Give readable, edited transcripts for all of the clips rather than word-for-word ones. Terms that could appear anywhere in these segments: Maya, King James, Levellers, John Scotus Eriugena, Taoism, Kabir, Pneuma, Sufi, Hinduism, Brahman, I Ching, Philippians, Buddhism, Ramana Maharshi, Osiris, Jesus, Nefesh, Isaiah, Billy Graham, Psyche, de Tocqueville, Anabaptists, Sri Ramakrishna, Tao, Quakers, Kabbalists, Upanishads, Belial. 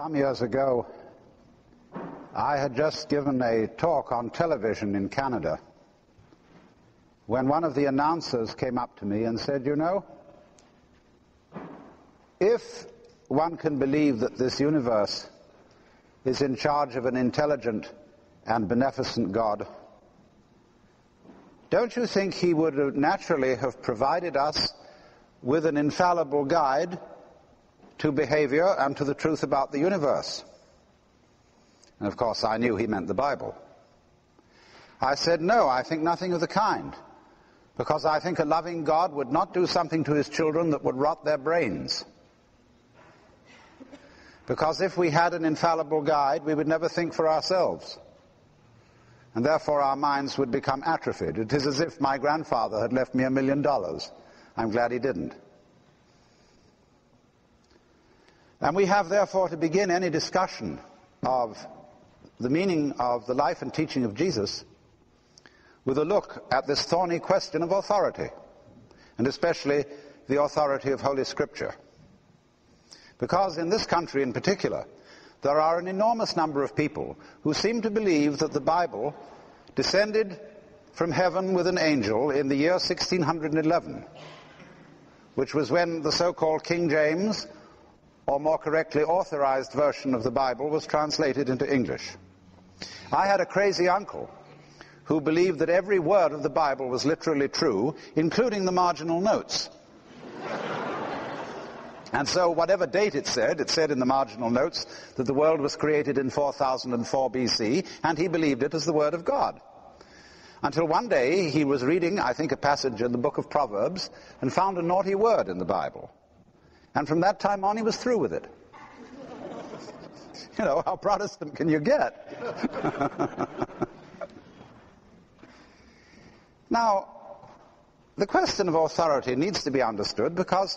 Some years ago, I had just given a talk on television in Canada when one of the announcers came up to me and said, you know, if one can believe that this universe is in charge of an intelligent and beneficent God, don't you think he would naturally have provided us with an infallible guide to behavior and to the truth about the universe? And of course I knew he meant the Bible. I said, no, I think nothing of the kind, because I think a loving God would not do something to his children that would rot their brains. Because if we had an infallible guide, we would never think for ourselves, and therefore our minds would become atrophied. It is as if my grandfather had left me $1 million. I'm glad he didn't. And we have therefore to begin any discussion of the meaning of the life and teaching of Jesus with a look at this thorny question of authority, and especially the authority of Holy Scripture. Because in this country in particular, there are an enormous number of people who seem to believe that the Bible descended from heaven with an angel in the year 1611, which was when the so-called King James, or more correctly, authorized version of the Bible was translated into English. I had a crazy uncle who believed that every word of the Bible was literally true, including the marginal notes. And so whatever date it said in the marginal notes that the world was created in 4004 BC, and he believed it as the word of God. Until one day he was reading, I think, a passage in the book of Proverbs, and found a naughty word in the Bible. And from that time on, he was through with it. You know, how Protestant can you get? Now, the question of authority needs to be understood, because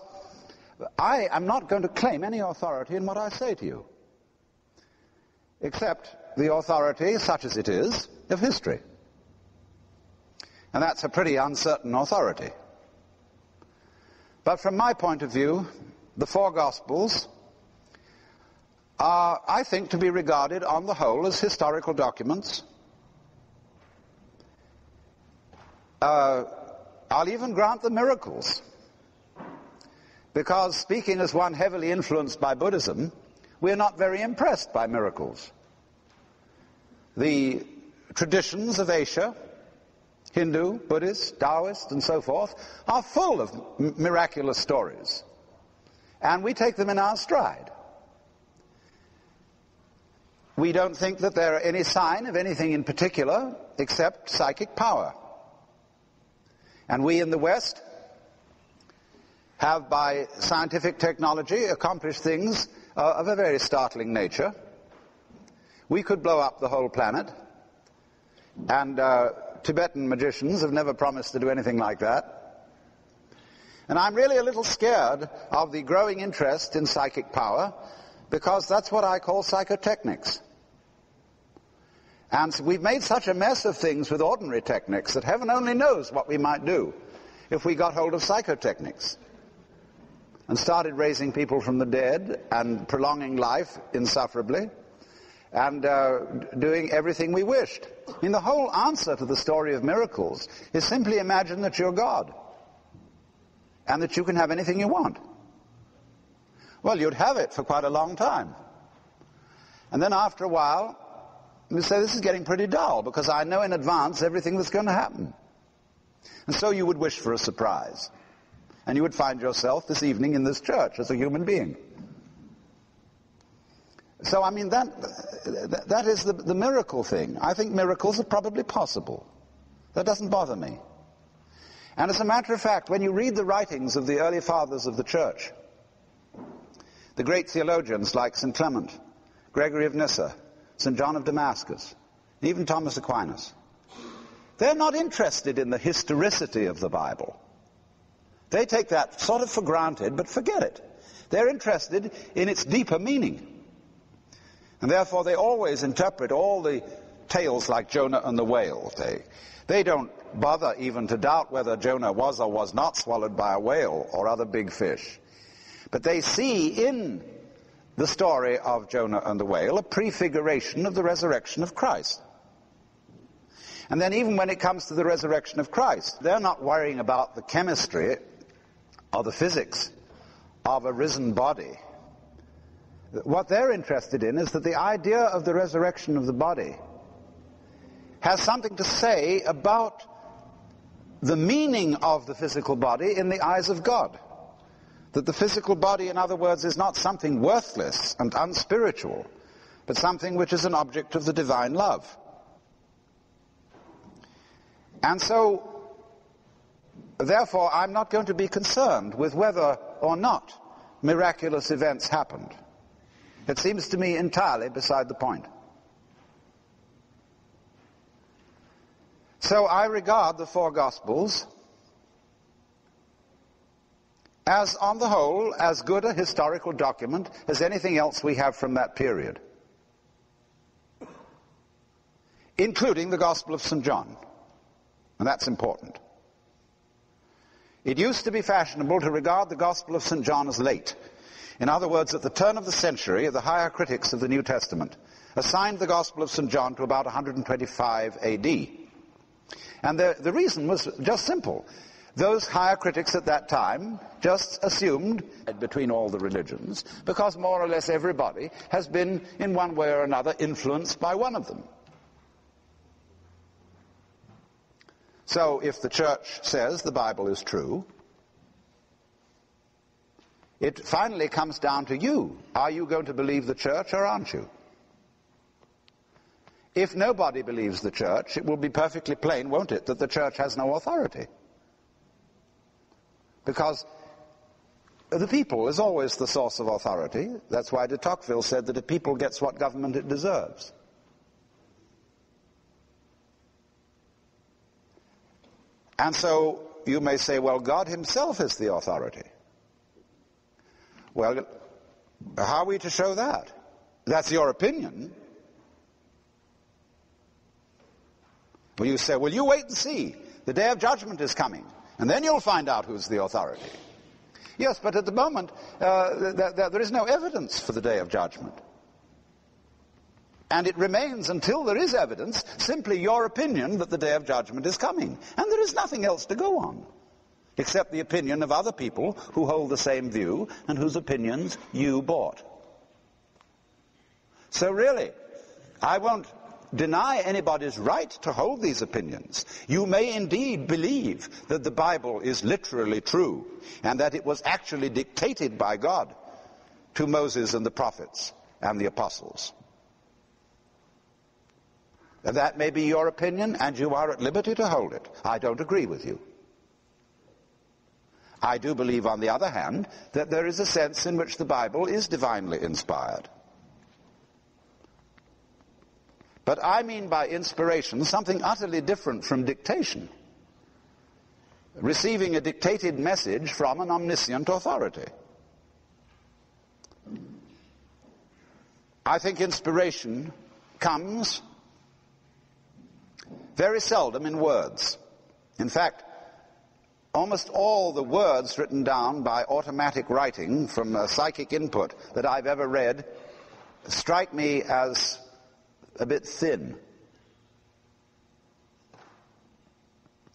I am not going to claim any authority in what I say to you, except the authority, such as it is, of history. And that's a pretty uncertain authority. But from my point of view, the four Gospels are, I think, to be regarded on the whole as historical documents. I'll even grant the miracles, because speaking as one heavily influenced by Buddhism, we're not very impressed by miracles. The traditions of Asia, Hindu, Buddhist, Taoist, and so forth, are full of miraculous stories. And we take them in our stride. We don't think that there are any sign of anything in particular except psychic power. And we in the West have, by scientific technology, accomplished things of a very startling nature. We could blow up the whole planet, and Tibetan magicians have never promised to do anything like that. And I'm really a little scared of the growing interest in psychic power, because that's what I call psychotechnics. And we've made such a mess of things with ordinary techniques that heaven only knows what we might do if we got hold of psychotechnics and started raising people from the dead and prolonging life insufferably and doing everything we wished. I mean, the whole answer to the story of miracles is simply imagine that you're God, and that you can have anything you want. Well, you'd have it for quite a long time. And then after a while, you say, this is getting pretty dull, because I know in advance everything that's going to happen. And so you would wish for a surprise. And you would find yourself this evening in this church as a human being. So, I mean, that is the miracle thing. I think miracles are probably possible. That doesn't bother me. And as a matter of fact, when you read the writings of the early fathers of the church, the great theologians like St. Clement, Gregory of Nyssa, St. John of Damascus, even Thomas Aquinas, they're not interested in the historicity of the Bible. They take that sort of for granted, but forget it. They're interested in its deeper meaning. And therefore they always interpret all the tales like Jonah and the whale. They don't bother even to doubt whether Jonah was or was not swallowed by a whale or other big fish. But they see in the story of Jonah and the whale, a prefiguration of the resurrection of Christ. And then even when it comes to the resurrection of Christ, they're not worrying about the chemistry or the physics of a risen body. What they're interested in is that the idea of the resurrection of the body has something to say about the meaning of the physical body in the eyes of God. That the physical body, in other words, is not something worthless and unspiritual, but something which is an object of the divine love. And so, therefore, I'm not going to be concerned with whether or not miraculous events happened. It seems to me entirely beside the point. So I regard the four Gospels as, on the whole, as good a historical document as anything else we have from that period, including the Gospel of St. John. And that's important. It used to be fashionable to regard the Gospel of St. John as late. In other words, at the turn of the century, the higher critics of the New Testament assigned the Gospel of St. John to about 125 AD. And the reason was just simple. Those higher critics at that time just assumed, between all the religions, because more or less everybody has been, in one way or another, influenced by one of them. So if the Church says the Bible is true, it finally comes down to you. Are you going to believe the Church or aren't you? If nobody believes the Church, it will be perfectly plain, won't it, that the Church has no authority. Because the people is always the source of authority. That's why de Tocqueville said that a people gets what government it deserves. And so you may say, well, God himself is the authority. Well, how are we to show that? That's your opinion. Well, you say, well, you wait and see. The day of judgment is coming, and then you'll find out who's the authority. Yes, but at the moment, there is no evidence for the day of judgment. And it remains, until there is evidence, simply your opinion that the day of judgment is coming. And there is nothing else to go on, except the opinion of other people who hold the same view and whose opinions you bought. So really, I won't deny anybody's right to hold these opinions. You may indeed believe that the Bible is literally true and that it was actually dictated by God to Moses and the prophets and the apostles. That may be your opinion, and you are at liberty to hold it. I don't agree with you. I do believe, on the other hand, that there is a sense in which the Bible is divinely inspired. But I mean by inspiration something utterly different from dictation. Receiving a dictated message from an omniscient authority. I think inspiration comes very seldom in words. In fact, almost all the words written down by automatic writing from psychic input that I've ever read strike me as a bit thin.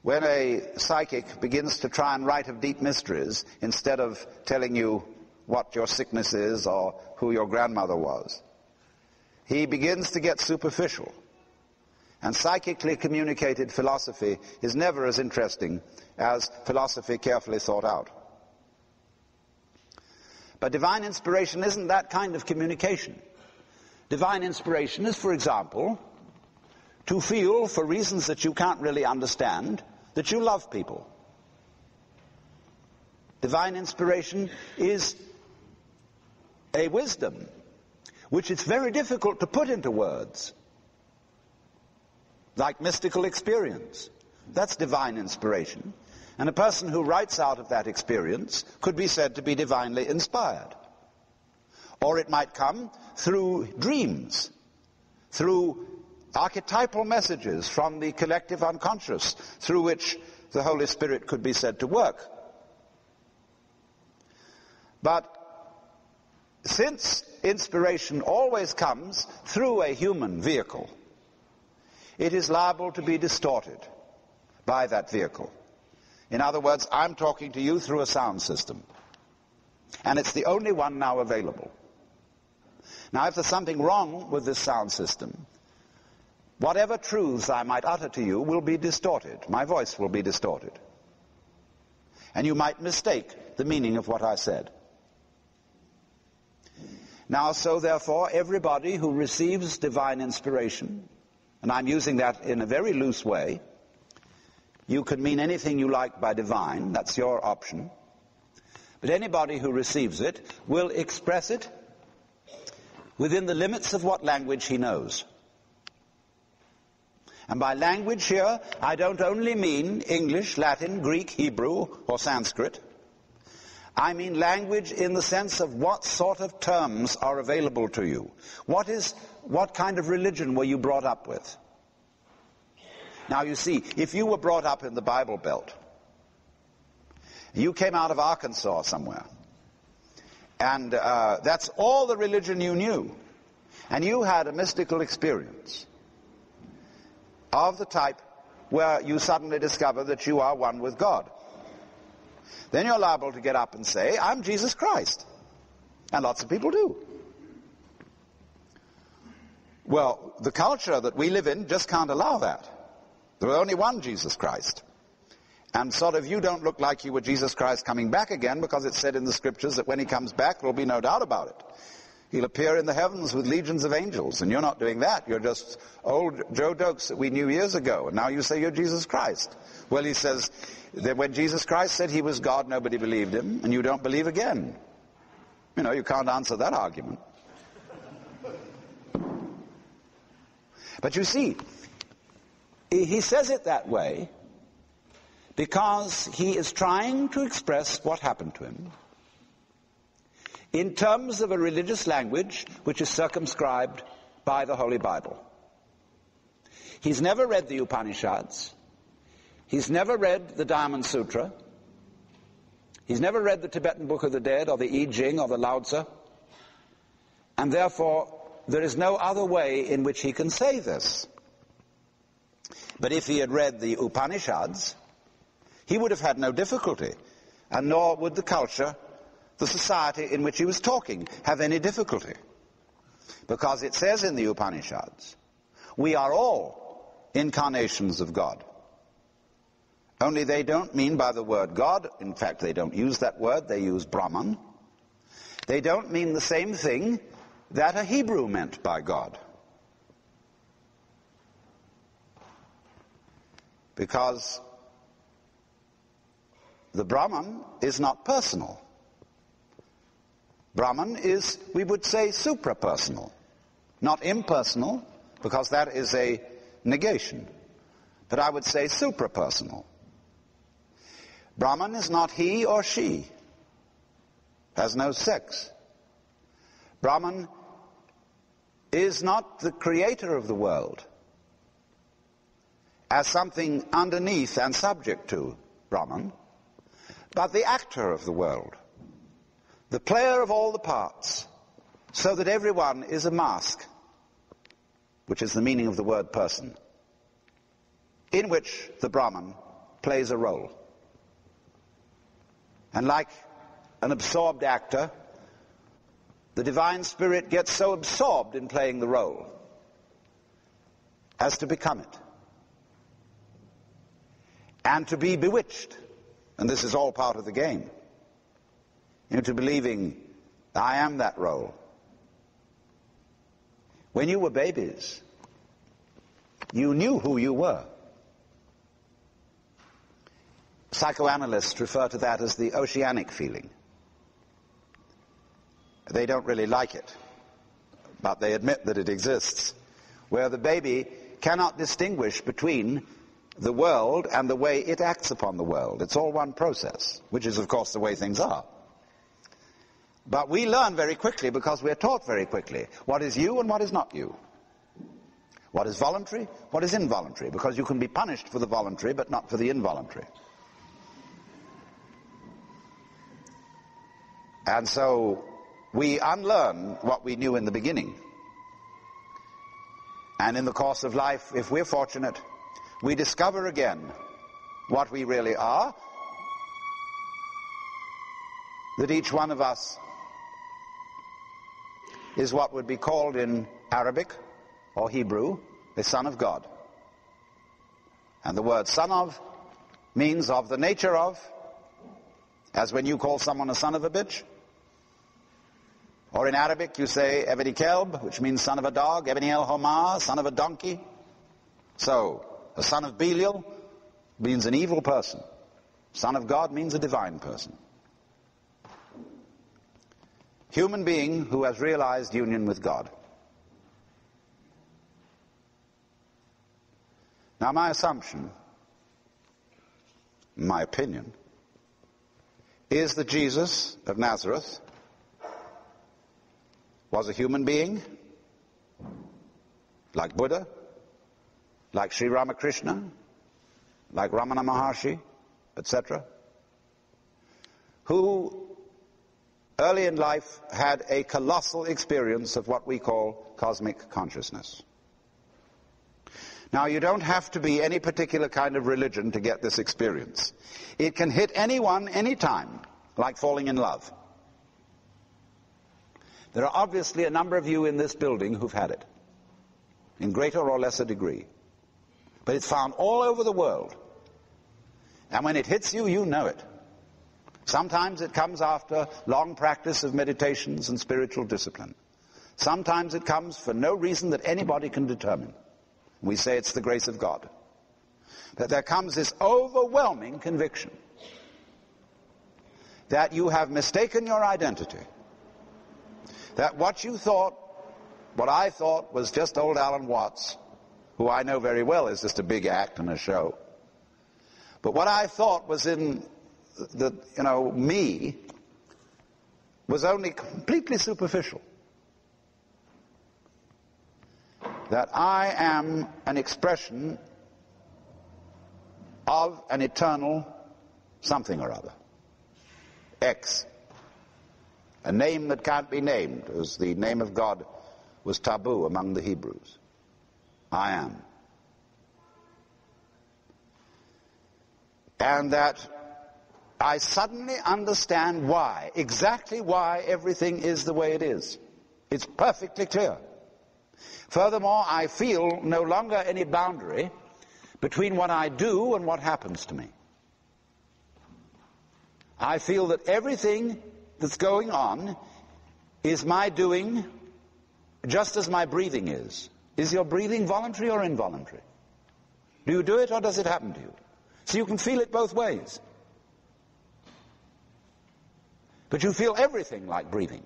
When a psychic begins to try and write of deep mysteries instead of telling you what your sickness is or who your grandmother was, he begins to get superficial. And psychically communicated philosophy is never as interesting as philosophy carefully thought out. But divine inspiration isn't that kind of communication. Divine inspiration is, for example, to feel, for reasons that you can't really understand, that you love people. Divine inspiration is a wisdom which it's very difficult to put into words, like mystical experience. That's divine inspiration. And a person who writes out of that experience could be said to be divinely inspired. Or it might come through dreams, through archetypal messages from the collective unconscious, through which the Holy Spirit could be said to work. But since inspiration always comes through a human vehicle, it is liable to be distorted by that vehicle. In other words, I'm talking to you through a sound system, and it's the only one now available. Now, if there's something wrong with this sound system, whatever truths I might utter to you will be distorted. My voice will be distorted. And you might mistake the meaning of what I said. Now, so therefore, everybody who receives divine inspiration, and I'm using that in a very loose way, you can mean anything you like by divine, that's your option, but anybody who receives it will express it within the limits of what language he knows. And by language here, I don't only mean English, Latin, Greek, Hebrew, or Sanskrit. I mean language in the sense of what sort of terms are available to you. What kind of religion were you brought up with? Now you see, if you were brought up in the Bible Belt, you came out of Arkansas somewhere, and that's all the religion you knew, and you had a mystical experience of the type where you suddenly discover that you are one with God, then you're liable to get up and say, I'm Jesus Christ. And lots of people do. Well, the culture that we live in just can't allow that. There was only one Jesus Christ. And sort of you don't look like you were Jesus Christ coming back again, because it's said in the scriptures that when he comes back, there'll be no doubt about it. He'll appear in the heavens with legions of angels, and you're not doing that. You're just old Joe Dokes that we knew years ago, and now you say you're Jesus Christ. Well, he says that when Jesus Christ said he was God, nobody believed him, and you don't believe again. You know, you can't answer that argument. But you see, he says it that way because he is trying to express what happened to him in terms of a religious language which is circumscribed by the Holy Bible. He's never read the Upanishads. He's never read the Diamond Sutra. He's never read the Tibetan Book of the Dead or the I Ching or the Lao Tzu. And therefore, there is no other way in which he can say this. But if he had read the Upanishads, he would have had no difficulty, and nor would the culture, the society in which he was talking, have any difficulty. Because it says in the Upanishads, we are all incarnations of God. Only they don't mean by the word God, in fact they don't use that word, they use Brahman. They don't mean the same thing that a Hebrew meant by God. Because the Brahman is not personal. Brahman is, we would say, suprapersonal, not impersonal, because that is a negation. But I would say suprapersonal. Brahman is not he or she, has no sex. Brahman is not the creator of the world as something underneath and subject to Brahman, but the actor of the world, the player of all the parts, so that everyone is a mask, which is the meaning of the word person, in which the Brahman plays a role. And like an absorbed actor, the divine spirit gets so absorbed in playing the role as to become it, and to be bewitched. And this is all part of the game, into believing, I am that role. When you were babies, you knew who you were. Psychoanalysts refer to that as the oceanic feeling. They don't really like it, but they admit that it exists, where the baby cannot distinguish between the world and the way it acts upon the world. It's all one process, which is, of course, the way things are. But we learn very quickly because we're taught very quickly what is you and what is not you. What is voluntary, what is involuntary, because you can be punished for the voluntary but not for the involuntary. And so we unlearn what we knew in the beginning. And in the course of life, if we're fortunate, we discover again what we really are, that each one of us is what would be called in Arabic or Hebrew the Son of God. And the word son of means of the nature of, as when you call someone a son of a bitch. Or in Arabic you say Ebni Kelb, which means son of a dog, Ebni El Homar, son of a donkey. So, a son of Belial means an evil person. Son of God means a divine person. Human being who has realized union with God. Now my assumption, my opinion, is that Jesus of Nazareth was a human being, like Buddha, like Sri Ramakrishna, like Ramana Maharshi, etc., who early in life had a colossal experience of what we call cosmic consciousness. Now, you don't have to be any particular kind of religion to get this experience. It can hit anyone, anytime, like falling in love. There are obviously a number of you in this building who've had it, in greater or lesser degree. But it's found all over the world. And when it hits you, you know it. Sometimes it comes after long practice of meditations and spiritual discipline. Sometimes it comes for no reason that anybody can determine. We say it's the grace of God. That there comes this overwhelming conviction that you have mistaken your identity. That what you thought, what I thought, was just old Alan Watts, who I know very well is just a big act and a show. But what I thought was in the, me, was only completely superficial. That I am an expression of an eternal something or other. X. A name that can't be named, as the name of God was taboo among the Hebrews. I am. And that I suddenly understand why, exactly why everything is the way it is. It's perfectly clear. Furthermore, I feel no longer any boundary between what I do and what happens to me. I feel that everything that's going on is my doing, just as my breathing is. Is your breathing voluntary or involuntary? Do you do it or does it happen to you? So you can feel it both ways. But you feel everything like breathing.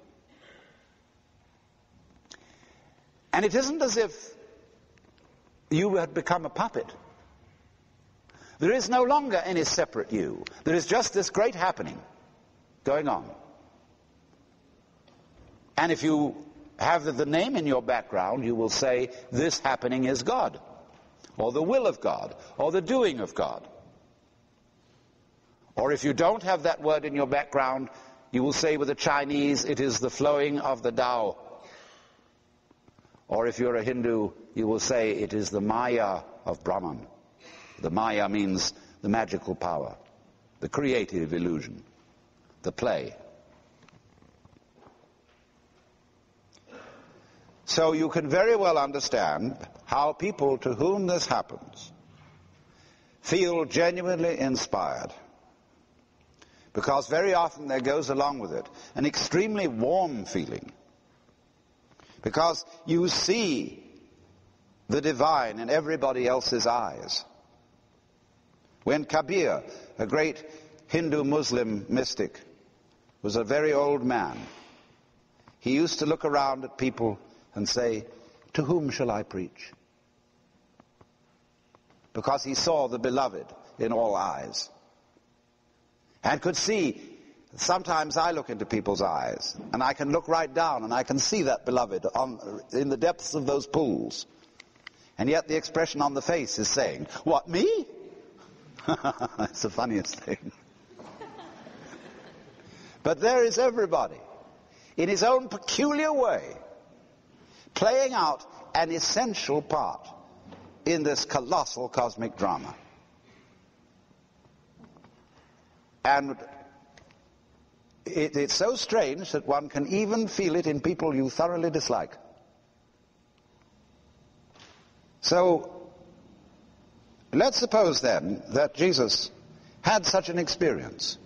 And it isn't as if you had become a puppet. There is no longer any separate you. There is just this great happening going on. And if you have the name in your background, you will say, this happening is God, or the will of God, or the doing of God. Or if you don't have that word in your background, you will say with the Chinese, it is the flowing of the Tao. Or if you're a Hindu, you will say it is the Maya of Brahman. The Maya means the magical power, the creative illusion, the play. So you can very well understand how people to whom this happens feel genuinely inspired. Because very often there goes along with it an extremely warm feeling. Because you see the divine in everybody else's eyes. When Kabir, a great Hindu-Muslim mystic, was a very old man, he used to look around at people and say, to whom shall I preach? Because he saw the beloved in all eyes. And could see. Sometimes I look into people's eyes, and I can look right down, and I can see that beloved in the depths of those pools. And yet the expression on the face is saying, what, me? It's the funniest thing. But there is everybody. in his own peculiar way, playing out an essential part in this colossal cosmic drama. And it's so strange that one can even feel it in people you thoroughly dislike. So, let's suppose then that Jesus had such an experience.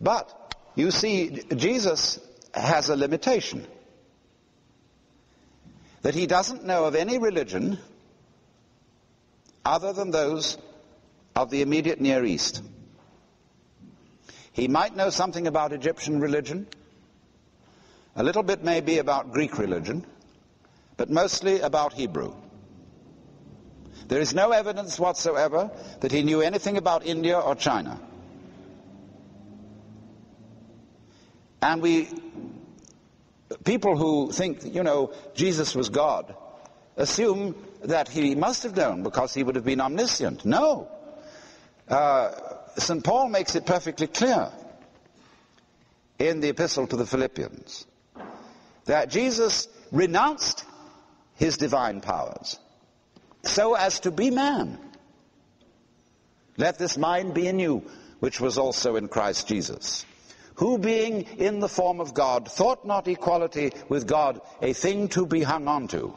But, you see, Jesus has a limitation. That he doesn't know of any religion other than those of the immediate Near East. He might know something about Egyptian religion, a little bit maybe about Greek religion, but mostly about Hebrew. There is no evidence whatsoever that he knew anything about India or China. And people who think, you know, Jesus was God, assume that he must have known because he would have been omniscient. No. St. Paul makes it perfectly clear in the epistle to the Philippians that Jesus renounced his divine powers so as to be man. Let this mind be in you, which was also in Christ Jesus, who being in the form of God, thought not equality with God a thing to be hung on to,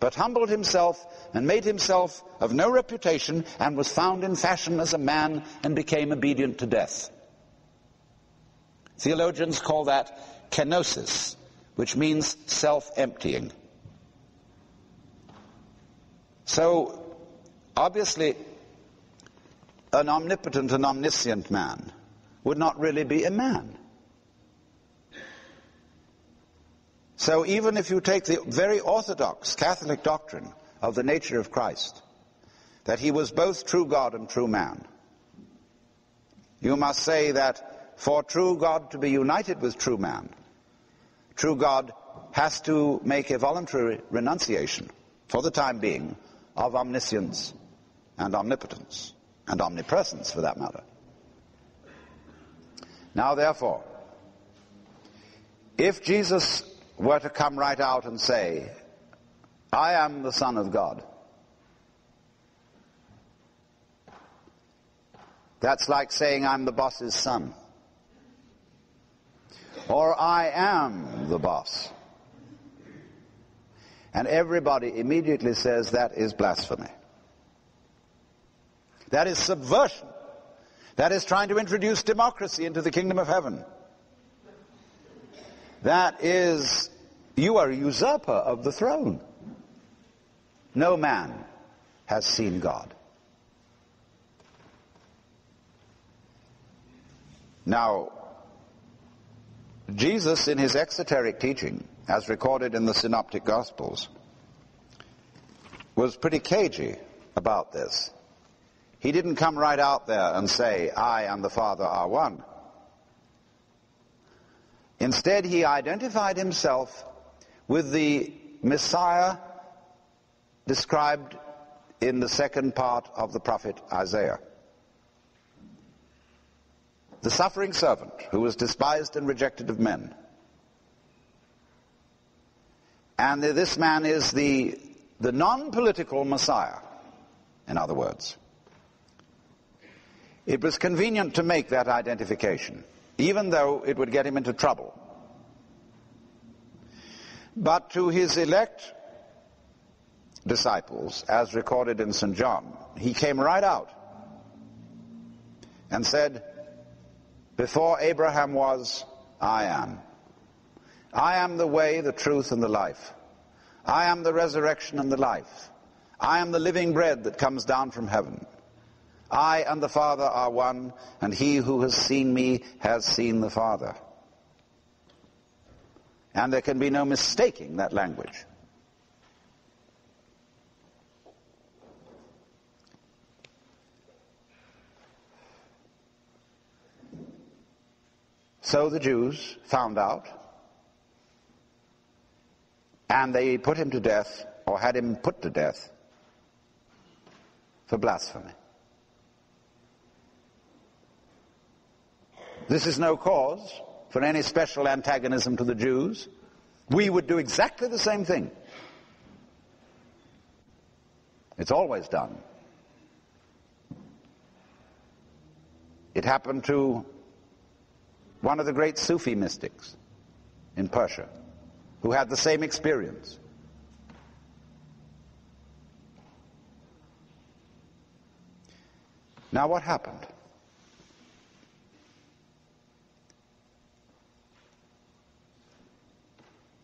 but humbled himself and made himself of no reputation, and was found in fashion as a man, and became obedient to death. Theologians call that kenosis, which means self-emptying. So, obviously, an omnipotent and omniscient man would not really be a man. So even if you take the very orthodox Catholic doctrine of the nature of Christ, that he was both true God and true man, you must say that for true God to be united with true man, true God has to make a voluntary renunciation, for the time being, of omniscience and omnipotence, and omnipresence for that matter. Now, therefore, if Jesus were to come right out and say, I am the Son of God, that's like saying I'm the boss's son. Or I am the boss. And everybody immediately says that is blasphemy. That is subversion. That is trying to introduce democracy into the kingdom of heaven. That is, you are a usurper of the throne. No man has seen God. Now, Jesus, in his exoteric teaching, as recorded in the Synoptic Gospels, was pretty cagey about this. He didn't come right out there and say, I and the Father are one. Instead, he identified himself with the Messiah described in the second part of the prophet Isaiah. The suffering servant who was despised and rejected of men. And this man is the non-political Messiah, in other words. It was convenient to make that identification, even though it would get him into trouble. But to his elect disciples, as recorded in St. John, he came right out and said, before Abraham was, I am. I am the way, the truth, and the life. I am the resurrection and the life. I am the living bread that comes down from heaven. I and the Father are one, and he who has seen me has seen the Father. And there can be no mistaking that language. So the Jews found out, and they put him to death, or had him put to death, for blasphemy. This is no cause for any special antagonism to the Jews. We would do exactly the same thing. It's always done. It happened to one of the great Sufi mystics in Persia, who had the same experience. Now, what happened?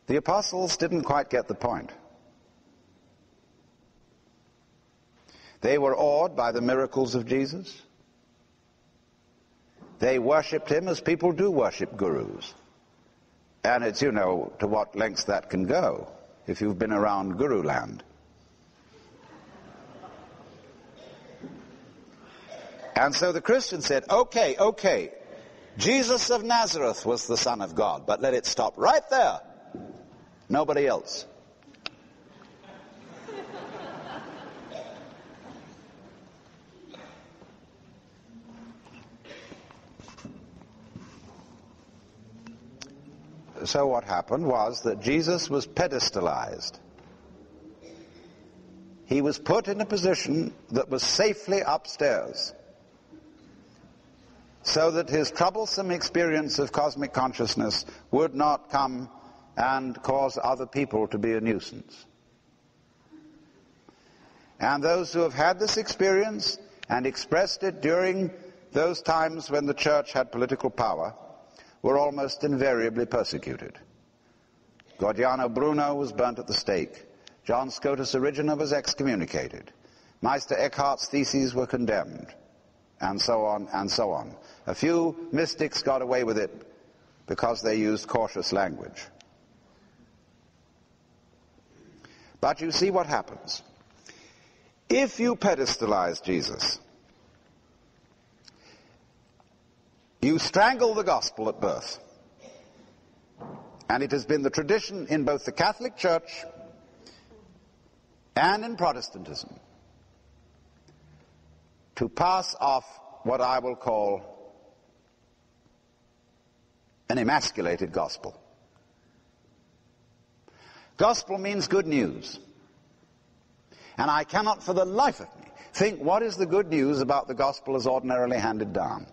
The apostles didn't quite get the point. They were awed by the miracles of Jesus. They worshipped him as people do worship gurus. And it's, you know, to what lengths that can go if you've been around guru land. And so the Christians said, okay, Jesus of Nazareth was the Son of God, but let it stop right there. Nobody else. So what happened was that Jesus was pedestalized. He was put in a position that was safely upstairs, so that his troublesome experience of cosmic consciousness would not come and cause other people to be a nuisance. And those who have had this experience and expressed it during those times when the church had political power were almost invariably persecuted. Giordano Bruno was burnt at the stake. John Scotus Eriugena was excommunicated. Meister Eckhart's theses were condemned, and so on and so on. A few mystics got away with it because they used cautious language. But you see what happens. If you pedestalize Jesus, you strangle the gospel at birth. And it has been the tradition in both the Catholic Church and in Protestantism to pass off what I will call an emasculated gospel. Gospel means good news. And I cannot for the life of me think what is the good news about the gospel as ordinarily handed down.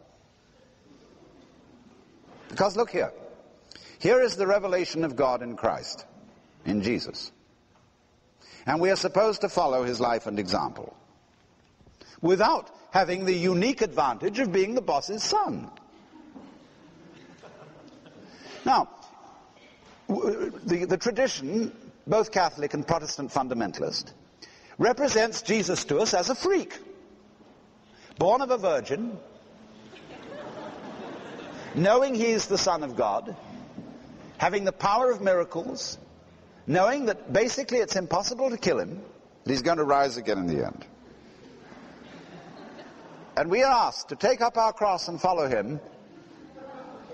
Because look here. Here is the revelation of God in Christ, in Jesus. And we are supposed to follow his life and example without having the unique advantage of being the boss's son. Now, the tradition, both Catholic and Protestant fundamentalist, represents Jesus to us as a freak, born of a virgin, knowing he is the Son of God, having the power of miracles, knowing that basically it's impossible to kill him, that he's going to rise again in the end. And we are asked to take up our cross and follow him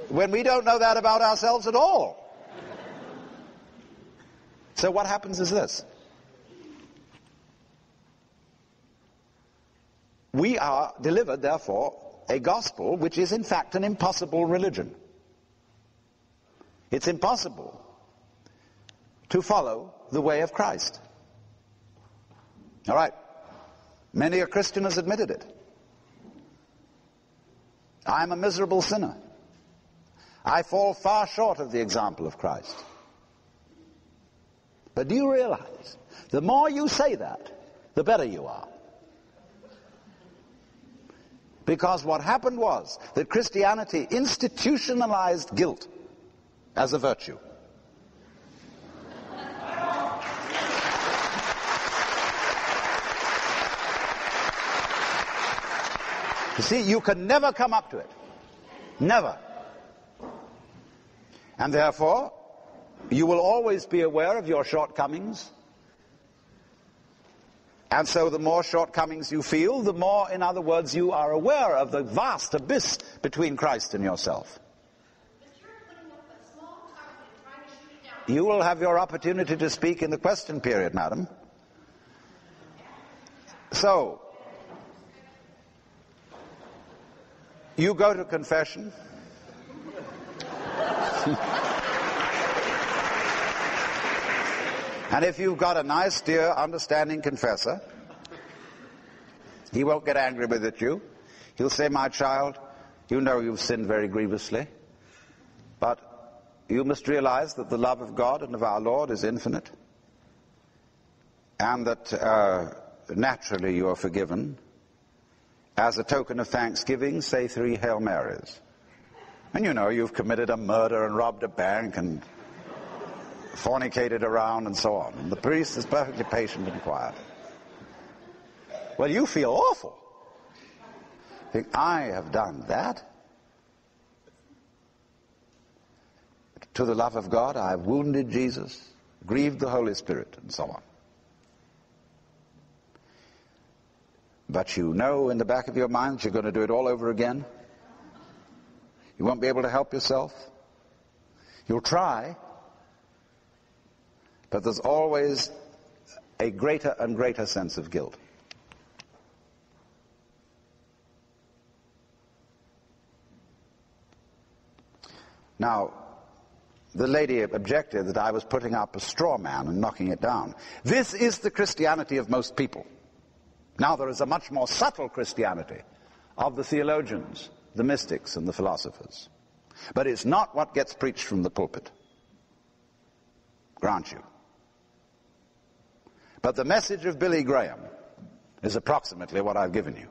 when we don't know that about ourselves at all. So what happens is this. We are delivered, therefore, a gospel which is in fact an impossible religion. It's impossible to follow the way of Christ. All right. Many a Christian has admitted it. I'm a miserable sinner. I fall far short of the example of Christ. But do you realize, the more you say that, the better you are. Because what happened was that Christianity institutionalized guilt as a virtue. You see, you can never come up to it. Never. And therefore, you will always be aware of your shortcomings. And so the more shortcomings you feel, the more, in other words, you are aware of the vast abyss between Christ and yourself. You will have your opportunity to speak in the question period, madam. So, you go to confession, And if you've got a nice, dear, understanding confessor, he won't get angry with it, you. He'll say, my child, you know you've sinned very grievously, but you must realize that the love of God and of our Lord is infinite, and that naturally you are forgiven. As a token of thanksgiving, say 3 Hail Marys. And you know you've committed a murder and robbed a bank and fornicated around and so on. And the priest is perfectly patient and quiet. Well, you feel awful. Think, I have done that. To the love of God, I have wounded Jesus, grieved the Holy Spirit, and so on. But you know in the back of your mind that you're going to do it all over again. You won't be able to help yourself. You'll try. But there's always a greater and greater sense of guilt. Now, the lady objected that I was putting up a straw man and knocking it down. This is the Christianity of most people. Now there is a much more subtle Christianity of the theologians, the mystics, and the philosophers. But it's not what gets preached from the pulpit, grant you. But the message of Billy Graham is approximately what I've given you.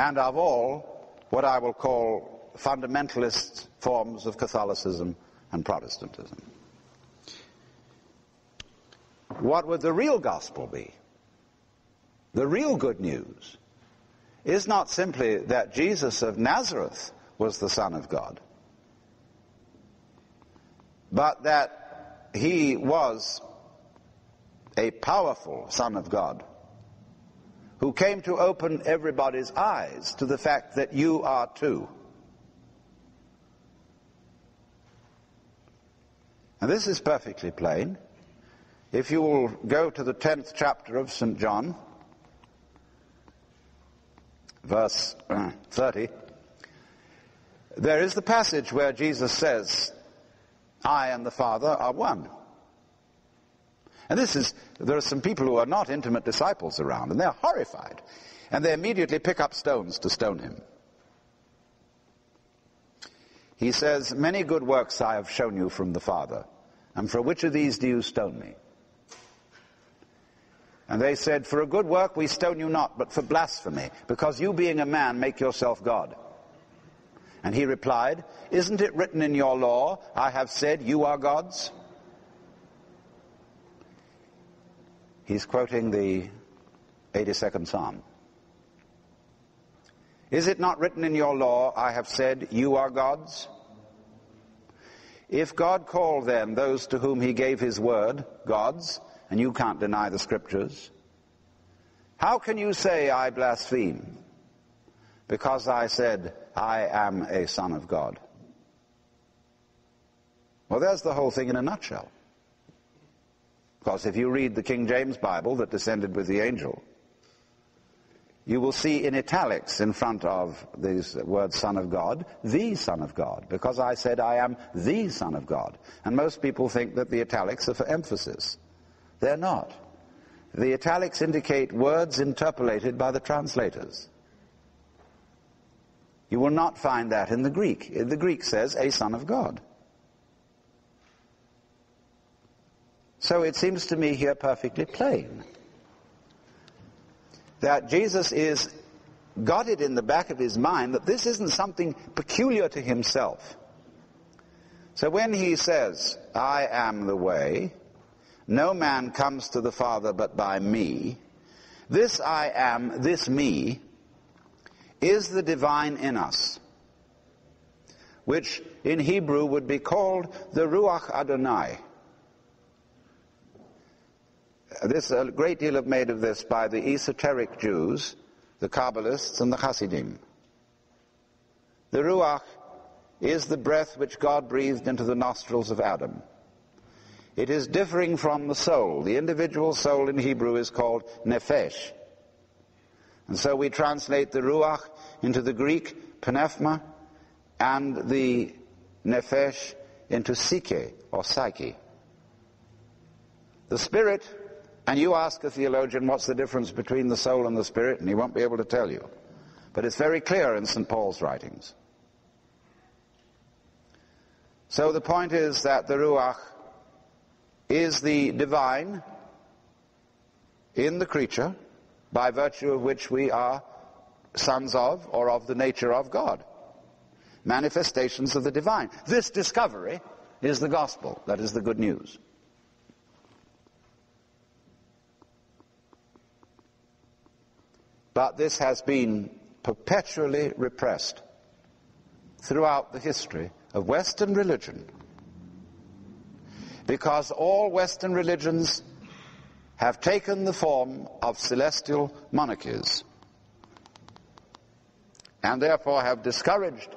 And of all, what I will call fundamentalist forms of Catholicism and Protestantism. What would the real gospel be? The real good news is not simply that Jesus of Nazareth was the Son of God, but that he was a powerful Son of God who came to open everybody's eyes to the fact that you are too. And this is perfectly plain. If you will go to the 10th chapter of St. John, verse 30, there is the passage where Jesus says, I and the Father are one. And this is, there are some people who are not intimate disciples around, and they're horrified. And they immediately pick up stones to stone him. He says, many good works I have shown you from the Father, and for which of these do you stone me? And they said, for a good work we stone you not, but for blasphemy, because you being a man make yourself God. And he replied, isn't it written in your law, I have said you are gods? He's quoting the 82nd Psalm. Is it not written in your law, I have said you are gods? If God called then those to whom he gave his word gods, and you can't deny the scriptures, how can you say I blaspheme? Because I said, I am a son of God. Well, there's the whole thing in a nutshell. Because if you read the King James Bible that descended with the angel, you will see in italics in front of these words, Son of God, the Son of God, because I said I am the Son of God. And most people think that the italics are for emphasis. They're not. The italics indicate words interpolated by the translators. You will not find that in the Greek. The Greek says, a son of God. So it seems to me here perfectly plain that Jesus is got it in the back of his mind that this isn't something peculiar to himself. So when he says, I am the way, no man comes to the Father but by me, this I am, this me, is the divine in us, which in Hebrew would be called the Ruach Adonai. This, a great deal is made of this by the esoteric Jews, the Kabbalists and the Hasidim. The Ruach is the breath which God breathed into the nostrils of Adam. It is differing from the soul. The individual soul in Hebrew is called Nefesh. And so we translate the Ruach into the Greek, pneuma, and the nefesh into psyche, or psyche. The spirit, and you ask a theologian what's the difference between the soul and the spirit, and he won't be able to tell you. But it's very clear in St. Paul's writings. So the point is that the Ruach is the divine in the creature, by virtue of which we are sons of, or of the nature of God. Manifestations of the divine. This discovery is the gospel, that is the good news. But this has been perpetually repressed throughout the history of Western religion, because all Western religions have taken the form of celestial monarchies, and therefore have discouraged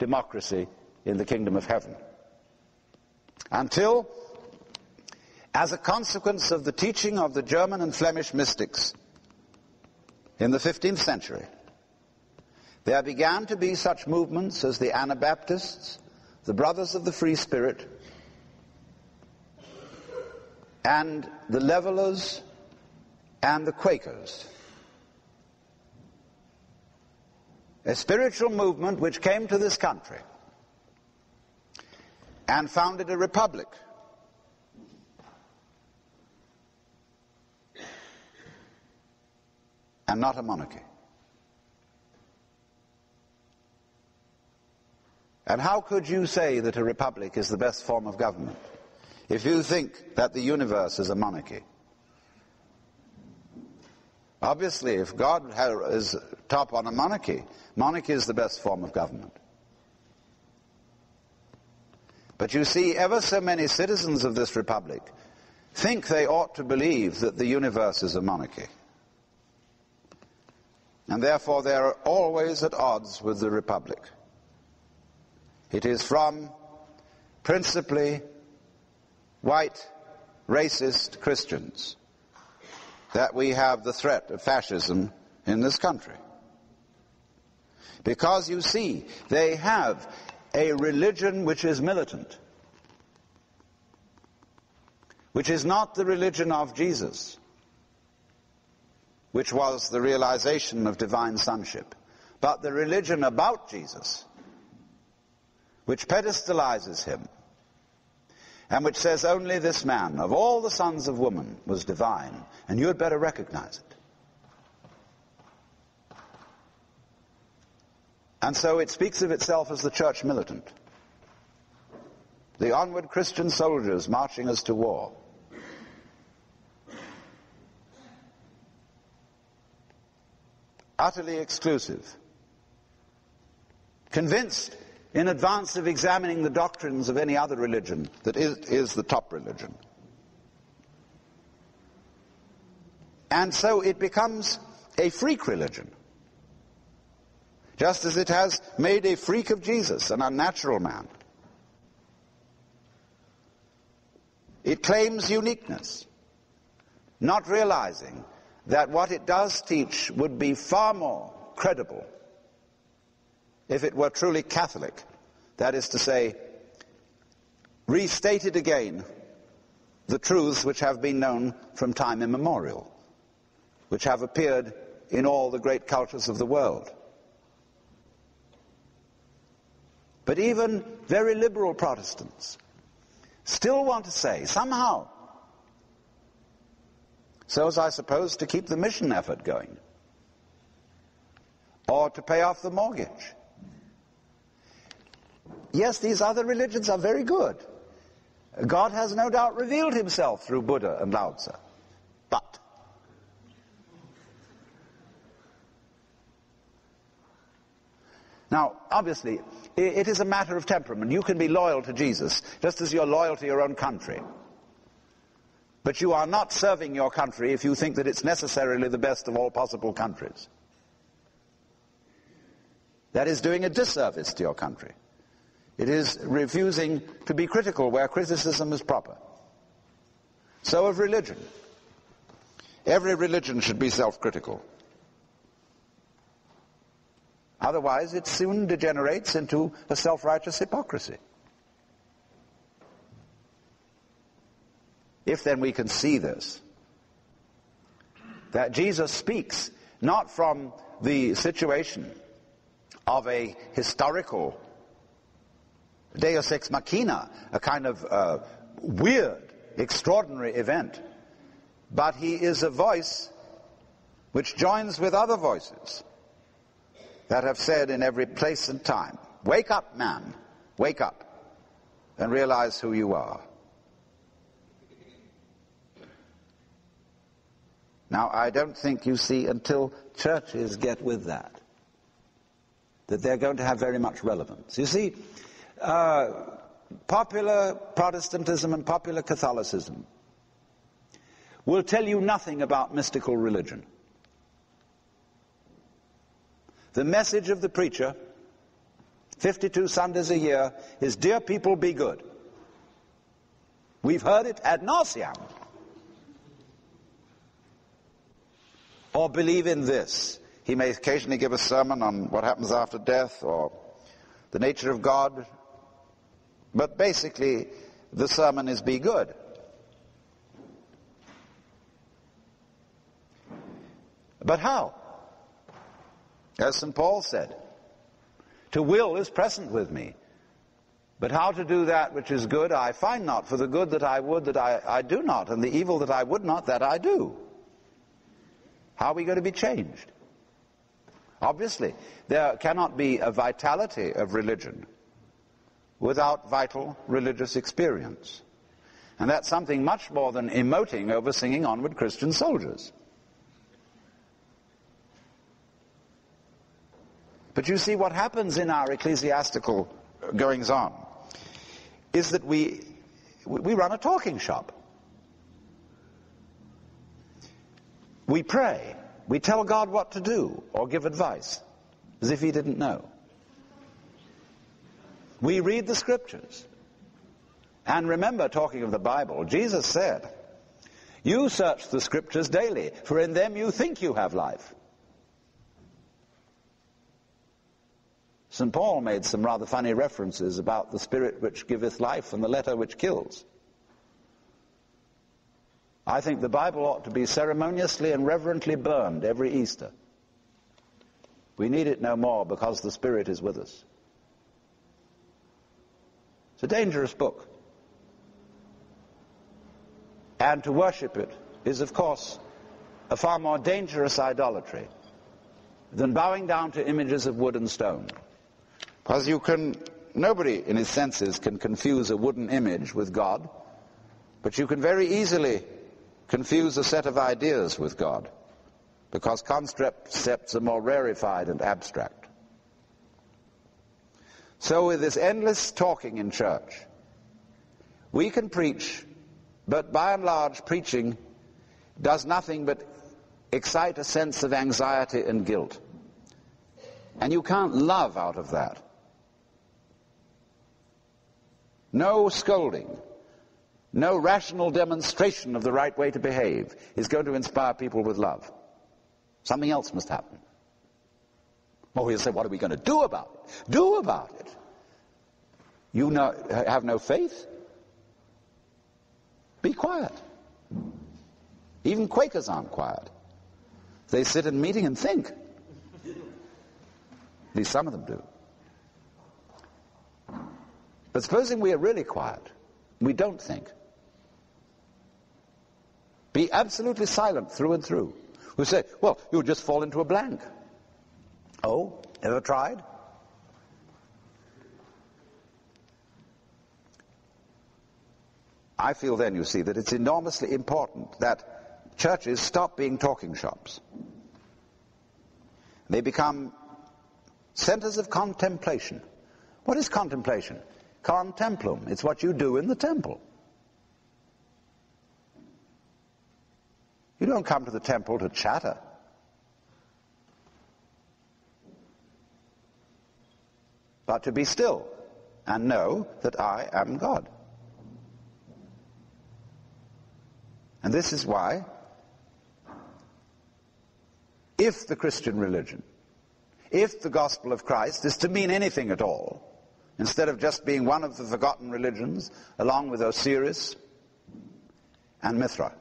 democracy in the kingdom of heaven, until, as a consequence of the teaching of the German and Flemish mystics in the 15th century, there began to be such movements as the Anabaptists, the Brothers of the Free Spirit, and the Levellers and the Quakers. A spiritual movement which came to this country and founded a republic, and not a monarchy. And how could you say that a republic is the best form of government if you think that the universe is a monarchy? Obviously, if God is top on a monarchy, monarchy is the best form of government. But you see, ever so many citizens of this republic think they ought to believe that the universe is a monarchy. And therefore they are always at odds with the republic. It is from principally white, racist Christians that we have the threat of fascism in this country. Because, you see, they have a religion which is militant, which is not the religion of Jesus, which was the realization of divine sonship, but the religion about Jesus, which pedestalizes him, and which says only this man, of all the sons of woman, was divine, and you had better recognize it. And so it speaks of itself as the church militant, the onward Christian soldiers marching us to war. Utterly exclusive, convinced in advance of examining the doctrines of any other religion that is the top religion. And so it becomes a freak religion, just as it has made a freak of Jesus, an unnatural man. It claims uniqueness, not realizing that what it does teach would be far more credible if it were truly Catholic, that is to say, restated again the truths which have been known from time immemorial, which have appeared in all the great cultures of the world. But even very liberal Protestants still want to say, somehow, so as I suppose to keep the mission effort going, or to pay off the mortgage. Yes, these other religions are very good. God has no doubt revealed himself through Buddha and Lao Tzu. But now, obviously, it is a matter of temperament. You can be loyal to Jesus, just as you're loyal to your own country. But you are not serving your country if you think that it's necessarily the best of all possible countries. That is doing a disservice to your country. It is refusing to be critical where criticism is proper. So of religion. Every religion should be self-critical. Otherwise, it soon degenerates into a self-righteous hypocrisy. If then we can see this, that Jesus speaks not from the situation of a historical deus ex machina, a kind of weird, extraordinary event, but he is a voice which joins with other voices that have said in every place and time, wake up, man, wake up, and realize who you are. Now, I don't think, you see, until churches get with that, that they're going to have very much relevance. You see, popular Protestantism and popular Catholicism will tell you nothing about mystical religion. The message of the preacher, 52 Sundays a year, is, dear people, be good. We've heard it ad nauseam. Or believe in this. He may occasionally give a sermon on what happens after death or the nature of God, but basically the sermon is be good. But how? As St. Paul said, to will is present with me, but how to do that which is good I find not, for the good that I would that I do not, and the evil that I would not that I do. How are we going to be changed? Obviously, there cannot be a vitality of religion without vital religious experience. And that's something much more than emoting over singing Onward Christian Soldiers. But you see, what happens in our ecclesiastical goings-on is that we run a talking shop. We pray. We tell God what to do or give advice, as if he didn't know. We read the scriptures. And remember, talking of the Bible, Jesus said, you search the scriptures daily, for in them you think you have life. St. Paul made some rather funny references about the spirit which giveth life and the letter which kills. I think the Bible ought to be ceremoniously and reverently burned every Easter. We need it no more because the Spirit is with us. It's a dangerous book. And to worship it is, of course, a far more dangerous idolatry than bowing down to images of wood and stone. Because nobody in his senses can confuse a wooden image with God, but you can very easily confuse a set of ideas with God, because concepts are more rarefied and abstract. So with this endless talking in church, we can preach, but by and large preaching does nothing but excite a sense of anxiety and guilt. And you can't love out of that. No scolding. No rational demonstration of the right way to behave is going to inspire people with love. Something else must happen. Or he'll say, what are we going to do about it? Do about it? You have no faith? Be quiet. Even Quakers aren't quiet. They sit in meeting and think. At least some of them do. But supposing we are really quiet, we don't think. Be absolutely silent through and through. We say, well, you'll just fall into a blank. Oh, ever tried? I feel then, you see, that it's enormously important that churches stop being talking shops. They become centers of contemplation. What is contemplation? Contemplum. It's what you do in the temple. You don't come to the temple to chatter. But to be still and know that I am God. And this is why, if the Christian religion if the gospel of Christ is to mean anything at all, instead of just being one of the forgotten religions, along with Osiris and Mithra.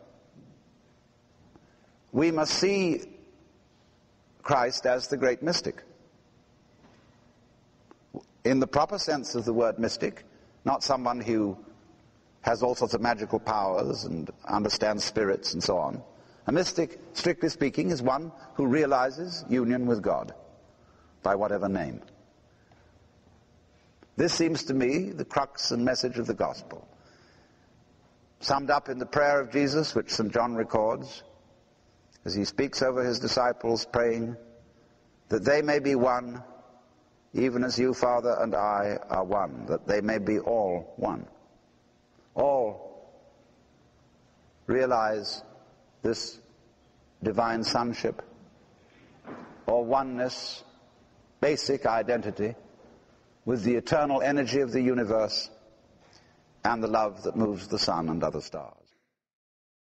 We must see Christ as the great mystic, in the proper sense of the word mystic, not someone who has all sorts of magical powers and understands spirits and so on. A mystic, strictly speaking, is one who realizes union with God, by whatever name. This seems to me the crux and message of the gospel, summed up in the prayer of Jesus, which St. John records, as he speaks over his disciples praying, that they may be one, even as you, Father, and I are one, that they may be all one. All realize this divine sonship, or oneness, basic identity with the eternal energy of the universe and the love that moves the sun and other stars.